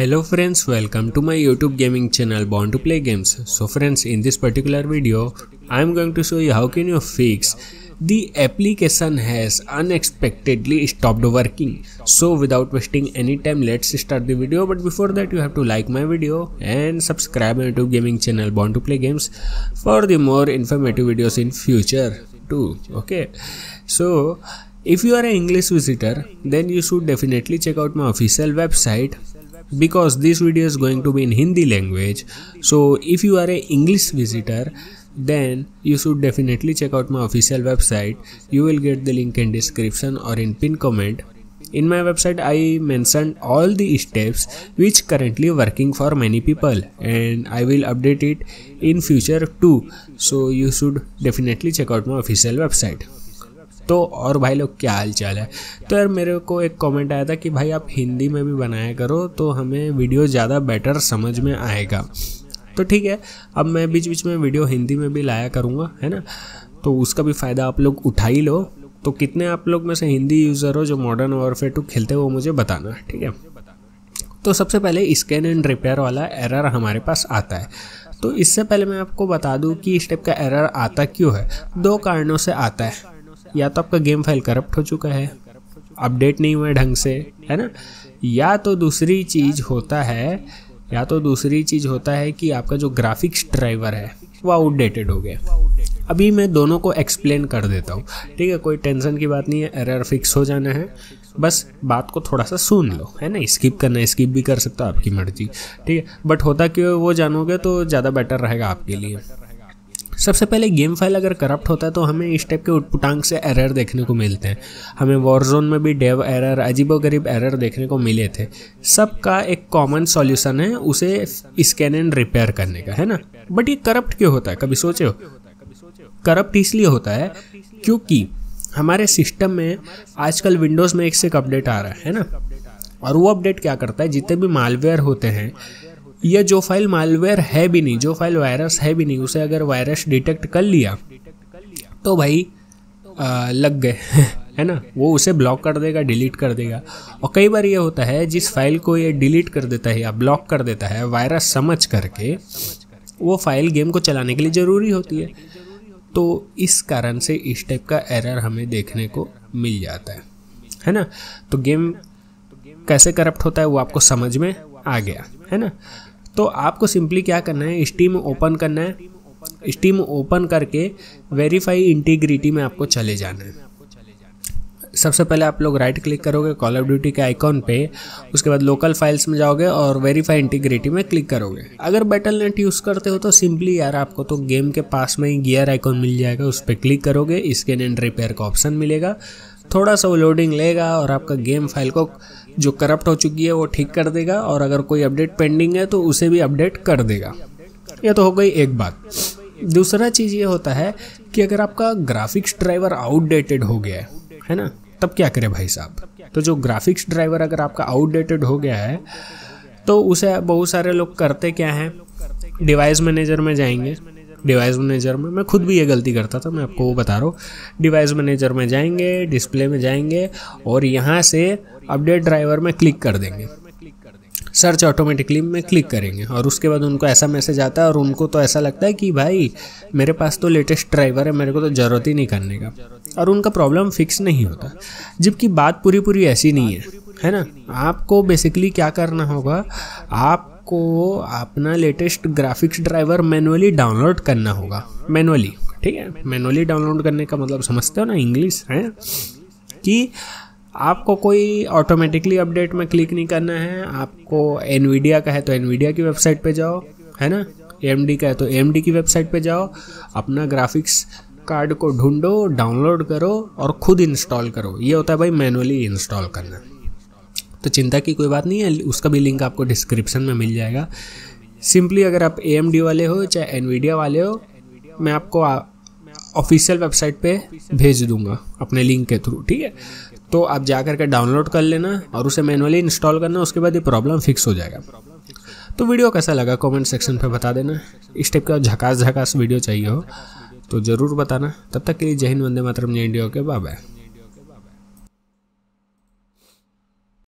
Hello friends, welcome to my YouTube gaming channel Born to Play Games. So friends, in this particular video, I am going to show you how can you fix the application has unexpectedly stopped working. So without wasting any time, let's start the video. But before that, you have to like my video and subscribe my YouTube gaming channel Born to Play Games for the more informative videos in future too. Okay, so if you are an English visitor, then you should definitely check out my official website, because this video is going to be in Hindi language. So if you are a English visitor, then you should definitely check out my official website. You will get the link in description or in pinned comment. In my website, I mentioned all the steps which currently working for many people, and I will update it in future too. So you should definitely check out my official website. तो और भाई लोग क्या हाल चाल है। तो यार मेरे को एक कमेंट आया था कि भाई आप हिंदी में भी बनाया करो तो हमें वीडियो ज़्यादा बेटर समझ में आएगा। तो ठीक है, अब मैं बीच बीच में वीडियो हिंदी में भी लाया करूँगा, है ना। तो उसका भी फ़ायदा आप लोग उठा ही लो। तो कितने आप लोग में से हिंदी यूज़र हो जो मॉडर्न वॉरफेयर 2 खेलते हो, मुझे बताना, ठीक है। तो सबसे पहले स्कैन एंड रिपेयर वाला एरर हमारे पास आता है। तो इससे पहले मैं आपको बता दूँ कि इस टाइप का एरर आता क्यों है। दो कारणों से आता है, या तो आपका गेम फाइल करप्ट हो चुका है, अपडेट नहीं हुआ है ढंग से, है ना, या तो दूसरी चीज़ होता है कि आपका जो ग्राफिक्स ड्राइवर है वो आउटडेटेड हो गया। अभी मैं दोनों को एक्सप्लेन कर देता हूँ, ठीक है, कोई टेंशन की बात नहीं है। एरर फिक्स हो जाना है, बस बात को थोड़ा सा सुन लो, है ना। स्किप करना है, स्किप भी कर सकते हो, आपकी मर्जी, ठीक है। बट होता क्यों वो जानोगे तो ज़्यादा बेटर रहेगा आपके लिए। सबसे पहले गेम फाइल अगर करप्ट होता है तो हमें इस टाइप के उटपुटांग से एरर देखने को मिलते हैं। हमें वॉरजोन में भी डेव एरर, अजीबोगरीब एरर देखने को मिले थे। सबका एक कॉमन सॉल्यूशन है, उसे स्कैन एंड रिपेयर करने का, है ना। बट ये करप्ट क्यों होता है, कभी सोचे हो? करप्ट इसलिए होता है क्योंकि हमारे सिस्टम में आजकल विंडोज़ में एक से एक अपडेट आ रहा है ना, और वो अपडेट क्या करता है, जितने भी मालवेयर होते हैं या जो फाइल मालवेयर है भी नहीं, जो फाइल वायरस है भी नहीं, उसे अगर वायरस डिटेक्ट कर लिया तो भाई लग गए, है ना। वो उसे ब्लॉक कर देगा, डिलीट कर देगा। और कई बार ये होता है जिस फाइल को ये डिलीट कर देता है या ब्लॉक कर देता है वायरस समझ करके, वो फाइल गेम को चलाने के लिए ज़रूरी होती है। तो इस कारण से इस टाइप का एरर हमें देखने को मिल जाता है ना। तो गेम कैसे करप्ट होता है वो आपको समझ में आ गया, है ना। तो आपको सिंपली क्या करना है, स्टीम ओपन करना है। स्टीम ओपन करके वेरीफाई इंटीग्रिटी में आपको चले जाना है। सबसे पहले आप लोग राइट क्लिक करोगे कॉल ऑफ ड्यूटी के आइकॉन पे, उसके बाद लोकल फाइल्स में जाओगे और वेरीफाई इंटीग्रिटी में क्लिक करोगे। अगर बैटल.net यूज़ करते हो तो सिंपली यार आपको तो गेम के पास में ही गियर आइकॉन मिल जाएगा, उस पर क्लिक करोगे, स्कैन एंड रिपेयर का ऑप्शन मिलेगा। थोड़ा सा वो लोडिंग लेगा और आपका गेम फाइल को जो करप्ट हो चुकी है वो ठीक कर देगा, और अगर कोई अपडेट पेंडिंग है तो उसे भी अपडेट कर देगा। ये तो हो गई एक बात। दूसरा चीज़ ये होता है कि अगर आपका ग्राफिक्स ड्राइवर आउटडेटेड हो गया है ना, तब क्या करें भाई साहब। तो जो ग्राफिक्स ड्राइवर अगर आपका आउटडेटेड हो गया है तो उसे बहुत सारे लोग करते क्या हैं, डिवाइस मैनेजर में जाएंगे। डिवाइस मैनेजर में मैं खुद भी ये गलती करता था, मैं आपको वो बता रहा हूँ। डिवाइस मैनेजर में जाएंगे, डिस्प्ले में जाएंगे और यहाँ से अपडेट ड्राइवर में क्लिक कर देंगे, सर्च ऑटोमेटिकली में क्लिक करेंगे, और उसके बाद उनको ऐसा मैसेज आता है और उनको तो ऐसा लगता है कि भाई मेरे पास तो लेटेस्ट ड्राइवर है, मेरे को तो ज़रूरत ही नहीं करने का, और उनका प्रॉब्लम फिक्स नहीं होता। जबकि बात पूरी पूरी ऐसी नहीं है, है ना। आपको बेसिकली क्या करना होगा, आपको अपना latest graphics driver manually download करना होगा, मैनुअली, ठीक है। मैनुअली डाउनलोड करने का मतलब समझते हो ना इंग्लिश, है कि आपको कोई ऑटोमेटिकली अपडेट में क्लिक नहीं करना है। आपको एनवीडिया का है तो एनवीडिया की वेबसाइट पे जाओ, है ना। एएमडी का है तो एएमडी की वेबसाइट पे जाओ, अपना ग्राफिक्स कार्ड को ढूंढो, डाउनलोड करो और खुद इंस्टॉल करो। ये होता है भाई मैनुअली इंस्टॉल करना। तो चिंता की कोई बात नहीं है, उसका भी लिंक आपको डिस्क्रिप्शन में मिल जाएगा। सिंपली अगर आप एएमडी वाले हो चाहे एनवीडिया वाले हो, मैं आपको ऑफिशियल वेबसाइट पे भेज दूंगा अपने लिंक के थ्रू, ठीक है। तो आप जा कर के डाउनलोड कर लेना और उसे मैनुअली इंस्टॉल करना, उसके बाद ये प्रॉब्लम फिक्स हो जाएगा। तो वीडियो कैसा लगा कमेंट सेक्शन पे बता देना। इस टाइप का झकास झकास वीडियो चाहिए हो तो ज़रूर बताना। तब तक के लिए जय हिंद, वंदे मातरम, जय इंडिया के, बाय बाय।